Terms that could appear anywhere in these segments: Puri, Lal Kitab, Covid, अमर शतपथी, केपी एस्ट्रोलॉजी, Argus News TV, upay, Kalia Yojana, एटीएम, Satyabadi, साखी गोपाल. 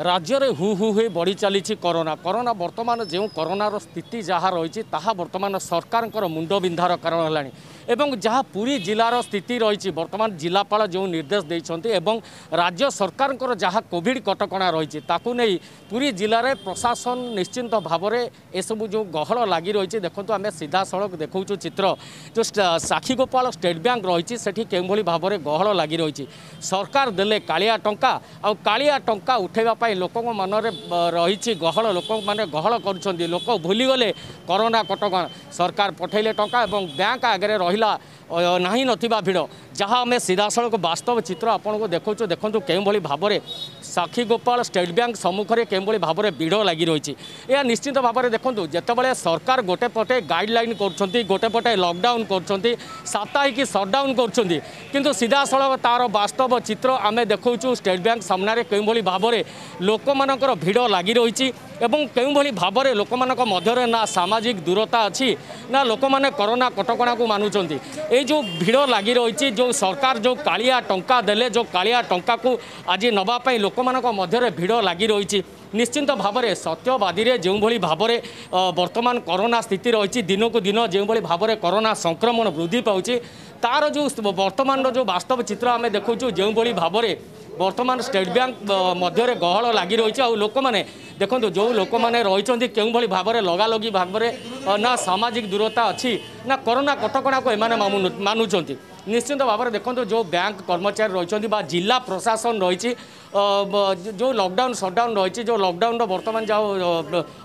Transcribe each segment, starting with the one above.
राज्य में who who हो बढ़ी चली कोरोना कोरोना बर्तमान जो कोरोनार स्थिति जहाँ रही बर्तमान सरकार मुंड बिंधार कारण है एवं जहाँ पूरी जिलार स्थिति रही बर्तमान जिलापाल जो निर्देश देते एवं राज्य सरकार जहाँ कोविड कटकणा रही नहीं पूरी जिले प्रशासन निश्चिंत भाव में एसबू जो गहल लगी रही देखो आम सीधा सड़क देखा चित्र जो साखी गोपाल स्टेट बैंक रही से किभली भाव में गहल लगी रही सरकार देले कालिया टंका आ कालिया टंका उठेबापी लोक मन रही गहल लोक मैंने गहल कर लोक भूलीगले कोरोना कटकणा सरकार पठेले टंका और बैंक आगे रहा नहीं नथिबा भिड़ जहाँ आम सीधा सड़क वास्तव चित्र आपण को देखा देखूँ के भाव में साखी गोपाल स्टेट बैंक सम्मुख में के भाव में भिड़ लगी रही यह निश्चित भाव में देखूँ जितेबाला सरकार गोटेपटे गाइडलाइन कर गोटेपटे लकडाउन कर साप्ताहिक सटडाउन कर सीधा सड़क तार वास्तव चित्र आम देखा स्टेट बैंक सामने के भाव में लोक मान भिड़ लगी रही के भाव में लोक मध्य ना सामाजिक दूरता अच्छी ना लोक मैंने कोरोना कटकणा को मानु ये जो भिड़ लगी रही जो सरकार जो कालिया टंका देले जो कालिया टंका को आज नवापाई लोक मध्य भिड़ लगी रही निश्चिंत भाव में सत्यवादी रे जो भाव में वर्तमान कोरोना स्थिति रही दिन को दिन जो भाव में कोरोना संक्रमण वृद्धि पाँच तार जो वर्तमान जो वास्तव चित्र आम देखु जो भाव में वर्तमान स्टेट बैंक मध्य गहल लगी रही लोक मैंने देखो जो लोक मैंने रही के भाव में लगालगी भाव में ना सामाजिक दूरता अच्छी ना कोरोना कटकणा को मानुंट निश्चिंत भाव में देखो जो बैंक कर्मचारी रही जिला प्रशासन रही जो लॉकडाउन शटडाउन रही जो लॉकडाउन वर्तमान जो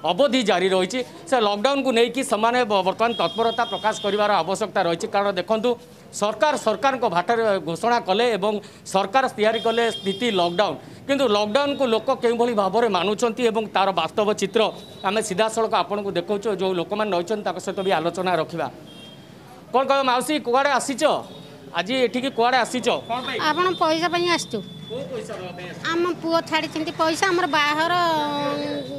अवधि जारी रही से लॉकडाउन को लेकिन से बर्तमान तत्परता प्रकाश करार आवश्यकता रही कारण देखो सरकार को भाटे घोषणा कले एवं सरकार तैयारी कले स्थिति लॉकडाउन किंतु लॉकडाउन को लोक के भाव में मानुंट तार वास्तव चित्र आम सीधा सड़क आपण को देखा जो लोक मैंने रही सहित भी आलोचना रखा कौन कह मौसी कड़े आसीच आज ये कड़े आसीच आपन पैसा आसचु आम पुओ छाड़ी पैसा आम बाहर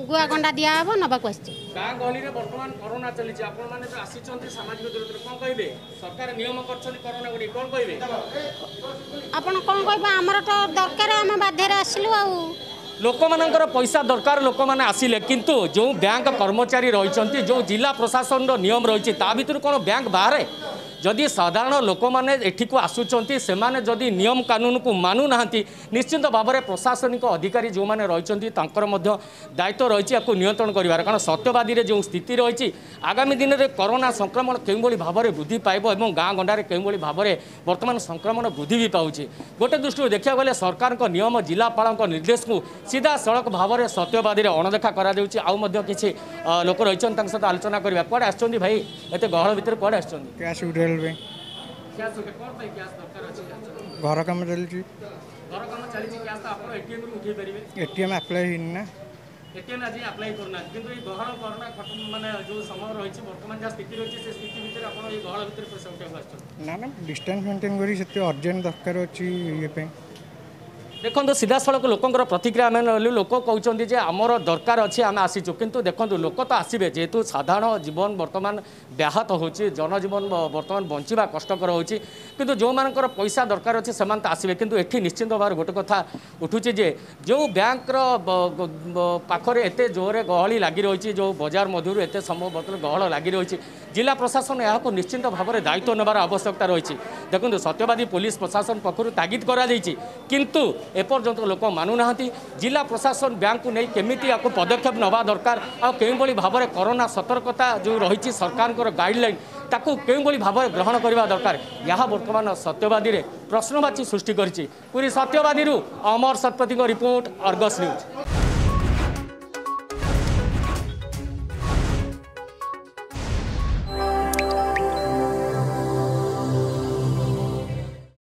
गुआ गंडा दिया हे ना गहली बर्तमान कोरोना चली सामाजिक दूरता कौन कहे सरकार नियम कर तो दरकार आम बाधे आसलु आ लोक मानकर पैसा दरकार लोक मैंने आसिले किंतु जो बैंक कर्मचारी रही जो जिला प्रशासन नियम रही भर कौन बैंक बाहर जदि साधारण लोक मैंने एठिक आसुंच से माने जदि नियम कानून को मानु ना निश्चिंत भाव में प्रशासनिक अधिकारी जो मैंने रही दायित्व रही या नियंत्रण करार कारण सत्यवादी रे जो स्थिति रही आगामी दिन में कोरोना संक्रमण के भाव में वृद्धि पाइब और गाँ गंडारे के भाव में वर्तमान संक्रमण वृद्धि भी पाँच गोटे दृष्टि देखा गले सरकार को नियम जिलापाल निर्देश को सीधा सड़क भाव में सत्यवादी अणदेखा किसी लोक रही सहित आलोचना करवा कौन आसछन्ती भाई एत गहल भितर कौन आसछन्ती घर कम चलती एटीएम अप्लाई हिन्ना एटीएम आज अप्लाई करना किंतु ये गहल कोरोना खतम माने जो समय रहिछि वर्तमान जा स्थिति रहिछि से स्थिति भीतर आपण ये गहल भीतर पैसा उठा बसछ ना ना डिस्टेंस मेंटेन करी सेते अर्जेंट दरकार अछि ये पे देखो सीधा सड़क लोकर प्रतिक्रिया आम नु लोक कहते हैं आमर दरकार अच्छे आम आसीचु किंतु देखो लोक तो आसबे जेहेतु साधारण जीवन बर्तमान व्याहत होची जनजीवन बर्तमान बंचा कष्टर होची किंतु जो मानकर पैसा दरकार अच्छे से आसबे किंतु एठी निश्चिंत भाव गोटे कथा उठूची जो बैंक पाखरे एत जोरे गहली लगी रही जो बजार मध्य एत समय बर्तमान गहल लगी रही जिला प्रशासन यहाँ निश्चिंत भाव में दायित्व नेबार आवश्यकता रही देखो सत्यवादी पुलिस प्रशासन पक्षर तागिद किंतु एपर्यंत लोक मानु ना जिला प्रशासन बैंक को नहीं केमिटी आपको पदक्षेप नवा दरकार आ के भाव में कोरोना सतर्कता जो रही सरकार गाइडलाइन ताकू के भाव में ग्रहण करने दरकार यह वर्तमान सत्यवादी में प्रश्नवाची सृष्टि करी पूरी सत्यवादी अमर शतपथी report Argus news.